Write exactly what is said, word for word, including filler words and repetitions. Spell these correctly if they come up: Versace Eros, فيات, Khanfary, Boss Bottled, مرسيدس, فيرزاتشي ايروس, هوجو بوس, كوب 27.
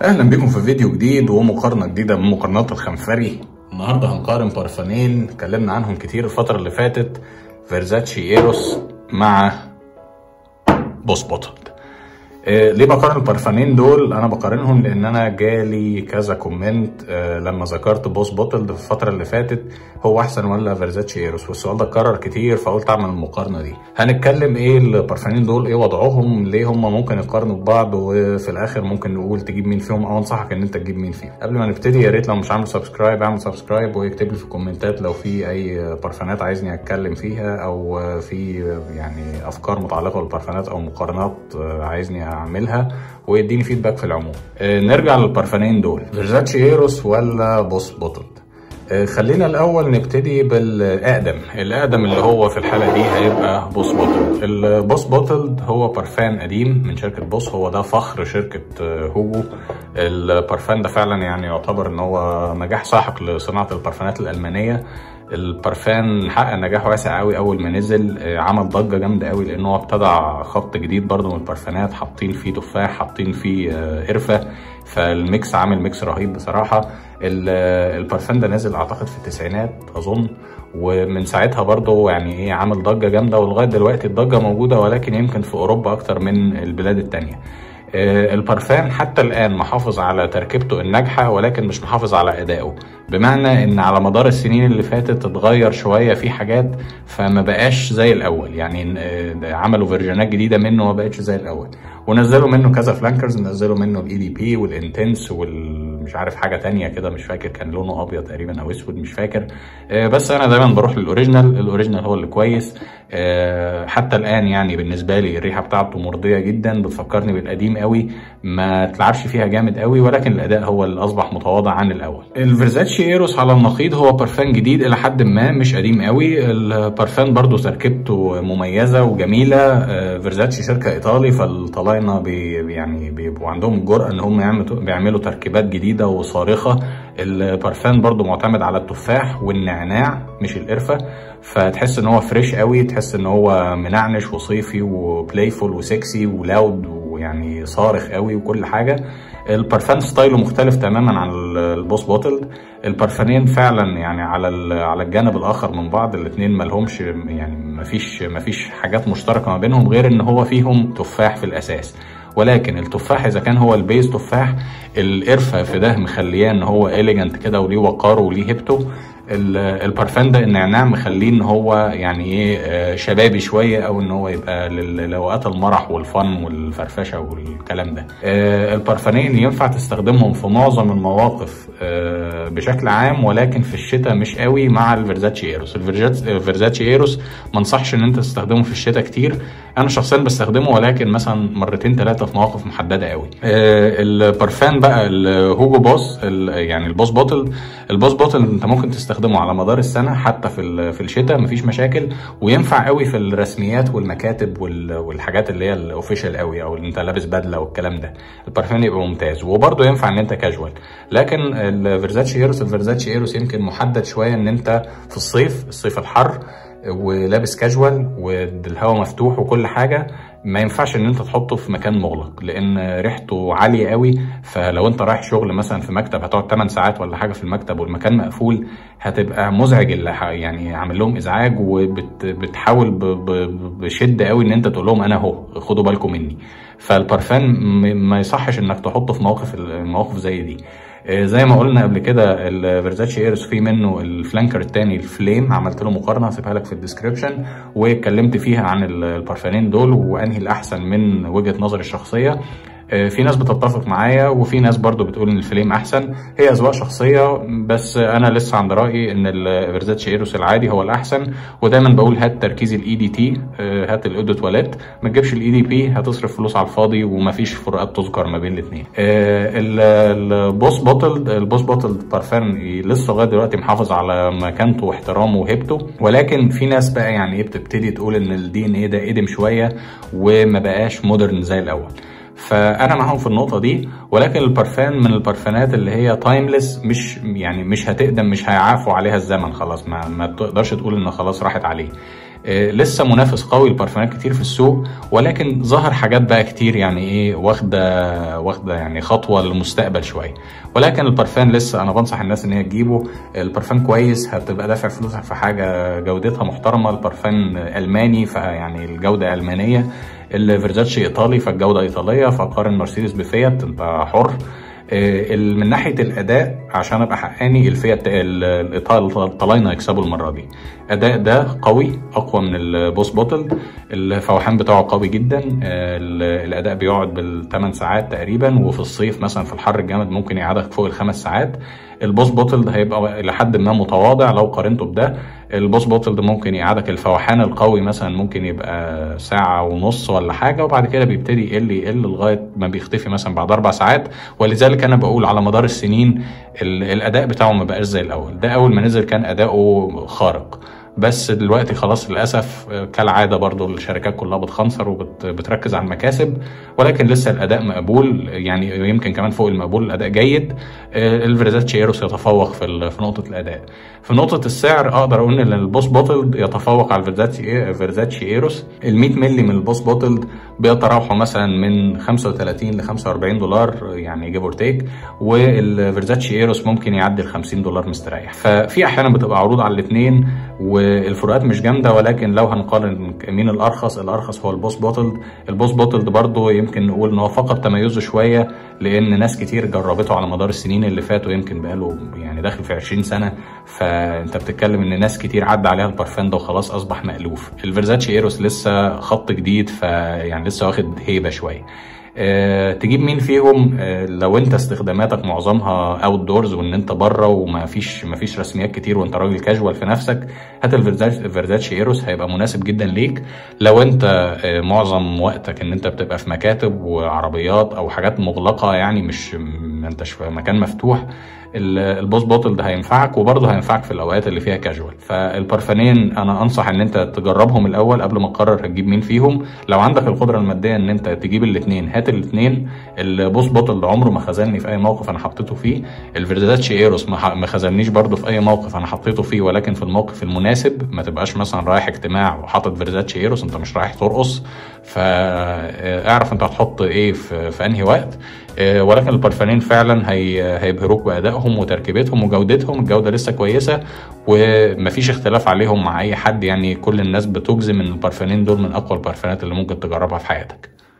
اهلا بكم في فيديو جديد ومقارنه جديده من مقارنات الخنفري. النهارده هنقارن بارفانين اتكلمنا عنهم كتير الفتره اللي فاتت، فيرزاتشي ايروس مع بوس بوتلد. آه ليه بقارن البارفانين دول؟ انا بقارنهم لان انا جالي كذا كومنت آه لما ذكرت بوس بوتلد في الفتره اللي فاتت، هو احسن ولا فيرزاتشي ايروس؟ والسؤال ده اتكرر كتير فقلت اعمل المقارنه دي. هنتكلم ايه البارفانين دول، ايه وضعهم، ليه هم ممكن يقارنوا ببعض، وفي الاخر ممكن نقول تجيب مين فيهم او انصحك ان انت تجيب مين فيهم. قبل ما نبتدي يا ريت لو مش عامل سبسكرايب اعمل سبسكرايب، واكتب لي في الكومنتات لو في اي بارفانات عايزني اتكلم فيها، او في يعني افكار متعلقه بالبارفانات او مقارنات عايزني اعملها، ويديني فيدباك في العموم. أه نرجع للبارفانين دول، فيرزاتشي ايروس ولا بوس بوتلد؟ أه خلينا الاول نبتدي بالاقدم، الاقدم اللي هو في الحاله دي هيبقى بوس بوتلد. البوس بوتلد هو بارفان قديم من شركه بوس، هو ده فخر شركه هوجو. البارفان ده فعلا يعني يعتبر ان هو نجاح ساحق لصناعه البارفانات الالمانيه. البارفان حقق نجاح واسع قوي اول ما نزل، عمل ضجه جامده قوي لان هو ابتدع خط جديد برده من البارفانات، حاطين فيه تفاح حاطين فيه قرفه، فالميكس عامل ميكس رهيب بصراحه. البارفان ده نازل اعتقد في التسعينات اظن، ومن ساعتها برده يعني ايه عامل ضجه جامده، ولغايه دلوقتي الضجه موجوده ولكن يمكن في اوروبا اكتر من البلاد الثانيه. البارفان حتى الآن محافظ على تركيبته الناجحة ولكن مش محافظ على أدائه، بمعنى إن على مدار السنين اللي فاتت اتغير شوية في حاجات فما بقاش زي الأول، يعني عملوا فيرجنات جديدة منه وما بقتش زي الأول، ونزلوا منه كذا فلانكرز، نزلوا منه الإي دي بي والإنتنس والمش عارف حاجة تانية كده مش فاكر، كان لونه أبيض تقريبا أو أسود مش فاكر، بس أنا دايما بروح للأوريجينال، الأوريجينال هو اللي كويس حتى الآن. يعني بالنسبة لي الريحة بتاعته مرضية جدا، بتفكرني بالقديم قوي، ما تلعبش فيها جامد قوي ولكن الاداء هو اللي اصبح متواضع عن الاول. الفيرزاتشي ايروس على النقيض هو بارفان جديد الى حد ما، مش قديم قوي. البارفان برضو تركيبته مميزه وجميله، فيرزاتشي شركه ايطالي فالطلاينه بي يعني بيبقوا عندهم الجرأه ان هم بيعملوا تركيبات جديده وصارخه. البارفان برضو معتمد على التفاح والنعناع مش القرفه، فتحس ان هو فريش قوي، تحس ان هو منعنش وصيفي وبلايفول وسكسي ولاود يعني صارخ قوي وكل حاجه. البارفان ستايله مختلف تماما عن البوس بوتلد. البارفانين فعلا يعني على على الجانب الاخر من بعض، الاثنين ما لهمش يعني ما فيش ما فيش حاجات مشتركه ما بينهم غير ان هو فيهم تفاح في الاساس، ولكن التفاح اذا كان هو البيز تفاح، القرفه في ده مخليه ان هو إليجنت كده وليه وقاره وليه هيبته. البارفان ده النعناع مخليه ان هو يعني ايه شبابي شويه، او ان هو يبقى لوقات المرح والفن والفرفشه والكلام ده. البارفانين ينفع تستخدمهم في معظم المواقف بشكل عام، ولكن في الشتاء مش قوي مع الفيرزاتشي ايروس. الفيرزاتشي ايروس ما انصحش ان انت تستخدمه في الشتاء كتير، انا شخصيا بستخدمه ولكن مثلا مرتين ثلاثه في مواقف محدده قوي. البارفان بقى الهوجو بوس يعني البوس بوتل، البوس بوتل انت ممكن تستخدمه على مدار السنه حتى في في الشتاء مفيش مشاكل، وينفع قوي في الرسميات والمكاتب والحاجات اللي هي الاوفيشال قوي، او اللي انت لابس بدله والكلام ده، البارفان يبقى ممتاز، وبرده ينفع ان انت كاجوال. لكن الفيرزاتشي ايروس الفيرزاتشي ايروس يمكن محدد شويه ان انت في الصيف، الصيف الحر ولابس كاجوال والهواء مفتوح وكل حاجه، ما ينفعش ان انت تحطه في مكان مغلق لان ريحته عاليه قوي، فلو انت رايح شغل مثلا في مكتب هتقعد تمن ساعات ولا حاجه في المكتب والمكان مقفول، هتبقى مزعج يعني عامل لهم ازعاج، وبتحاول بشده قوي ان انت تقول لهم انا اهو خدوا بالكم مني. فالبارفان ما يصحش انك تحطه في مواقف المواقف زي دي. زي ما قلنا قبل كده الفيرزاتشي ايروس فيه منه الفلانكر الثاني الفليم، عملت له مقارنه هسيبها لك في الديسكربشن واتكلمت فيها عن البارفانين دول وانهي الاحسن من وجهه نظري الشخصيه. في ناس بتتفق معايا وفي ناس برضو بتقول ان الفليم احسن، هي اذواق شخصيه، بس انا لسه عند رايي ان الفيرزاتشي ايروس العادي هو الاحسن، ودايما بقول هات تركيز الاي دي تي، هات الاو دي تواليت، ما تجيبش الاي دي بي، هتصرف فلوس على الفاضي ومفيش فروقات تذكر ما بين الاثنين. البوس بوتلد البوس بوتلد بارفان لسه لغايه دلوقتي محافظ على مكانته واحترامه وهيبته، ولكن في ناس بقى يعني ايه بتبتدي تقول ان الدي ان ايه ده قدم شويه وما بقاش مودرن زي الاول، فانا معاهم في النقطه دي. ولكن البارفان من البارفانات اللي هي تايمليس، مش يعني مش هتقدم، مش هيعافوا عليها الزمن خلاص، ما, ما تقدرش تقول ان خلاص راحت عليه. لسه منافس قوي لبرفانات كتير في السوق، ولكن ظهر حاجات بقى كتير يعني ايه واخده واخده يعني خطوه للمستقبل شويه. ولكن البرفان لسه انا بنصح الناس ان هي تجيبه، البرفان كويس، هتبقى دافع فلوسها في حاجه جودتها محترمه. البرفان الماني فيعني الجوده المانيه، الفيرزاتشي ايطالي فالجوده ايطاليه، فقارن مرسيدس بفيات انت حر. من ناحيه الاداء عشان ابقى حقاني، الفيات الايطاليين هيكسبوا المره دي، اداء ده قوي اقوى من البوس بوتل، الفوحان بتاعه قوي جدا، الاداء بيقعد بالثمان ساعات تقريبا، وفي الصيف مثلا في الحر الجامد ممكن يقعدك فوق الخمس ساعات. البوس بوتل هيبقى لحد ما متواضع لو قارنته بده، البوس بوتل ده ممكن يقعدك الفوحان القوي مثلا ممكن يبقى ساعه ونص ولا حاجه، وبعد كده بيبتدي يقل يقل لغايه ما بيختفي مثلا بعد اربع ساعات. ولذلك انا بقول على مدار السنين الاداء بتاعه ما بقاش زي الاول، ده اول ما نزل كان اداؤه خارق، بس دلوقتي خلاص للاسف كالعاده برضو الشركات كلها بتخنصر وبتركز على المكاسب، ولكن لسه الاداء مقبول يعني يمكن كمان فوق المقبول، الاداء جيد. الفيرزاتشي ايروس يتفوق في في نقطه الاداء. في نقطه السعر اقدر اقول ان البوس بوتلد يتفوق على الفيرزاتشي ايروس. ال مية مللي من البوس بوتلد بيتراوحوا مثلا من خمسة وتلاتين ل خمسة واربعين دولار يعني جيف اور تيك، والفيرزاتشي ايروس ممكن يعدي ال خمسين دولار مستريح. ففي احيانا بتبقى عروض على الاثنين و الفروقات مش جامده، ولكن لو هنقارن مين الارخص، الارخص هو البوس بوتلد. البوس بوتلد برضو يمكن نقول ان هو فقد تميزه شويه، لان ناس كتير جربته على مدار السنين اللي فاتوا، يمكن بقاله يعني داخل في عشرين سنه، فانت بتتكلم ان ناس كتير عدى عليها البارفان ده وخلاص اصبح مألوف. الفيرزاتشي ايروس لسه خط جديد، فيعني لسه واخد هيبه شويه. أه تجيب مين فيهم؟ أه لو انت استخداماتك معظمها اوت دورز وان انت بره ومفيش مفيش رسميات كتير وانت راجل كاجوال في نفسك، هات الفيرزاتشي ايروس هيبقى مناسب جدا ليك. لو انت أه معظم وقتك ان انت بتبقى في مكاتب وعربيات او حاجات مغلقه يعني مش ما انتش في مكان مفتوح، البوس بوتل ده هينفعك، وبرضه هينفعك في الاوقات اللي فيها كاجوال. فالبرفانين انا انصح ان انت تجربهم الاول قبل ما تقرر هتجيب مين فيهم. لو عندك القدره الماديه ان انت تجيب الاثنين هات الاثنين. البوس بوتل عمره ما خذلني في اي موقف انا حطيته فيه، الفيرزاتشي ايروس ما خذلنيش برضه في اي موقف انا حطيته فيه، ولكن في الموقف المناسب. ما تبقاش مثلا رايح اجتماع وحاطط فيرزاتشي ايروس، انت مش رايح ترقص، فاعرف انت هتحط ايه في, في انهي وقت. ولكن البرفانين فعلا هيبهروك بادائهم وتركيبتهم وجودتهم، الجوده لسه كويسه ومفيش اختلاف عليهم مع اي حد، يعني كل الناس بتجزم ان البرفانين دول من اقوى البرفانات اللي ممكن تجربها في حياتك.